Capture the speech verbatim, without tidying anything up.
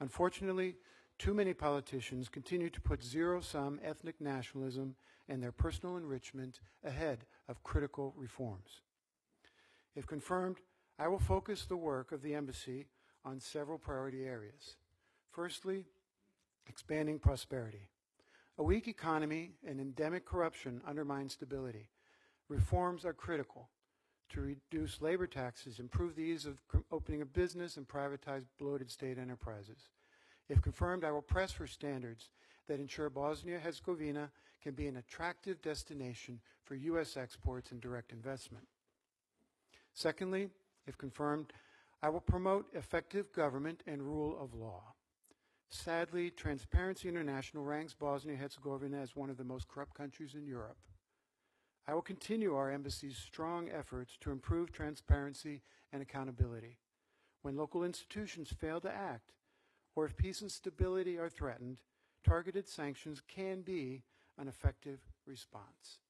Unfortunately, too many politicians continue to put zero-sum ethnic nationalism and their personal enrichment ahead of critical reforms. If confirmed, I will focus the work of the embassy on several priority areas. Firstly, expanding prosperity. A weak economy and endemic corruption undermine stability. Reforms are critical to reduce labor taxes, improve the ease of opening a business, and privatize bloated state enterprises. If confirmed, I will press for standards that ensure Bosnia and Herzegovina can be an attractive destination for U S exports and direct investment. Secondly, if confirmed, I will promote effective government and rule of law. Sadly, Transparency International ranks Bosnia and Herzegovina as one of the most corrupt countries in Europe. I will continue our embassy's strong efforts to improve transparency and accountability. When local institutions fail to act, or if peace and stability are threatened, targeted sanctions can be an effective response.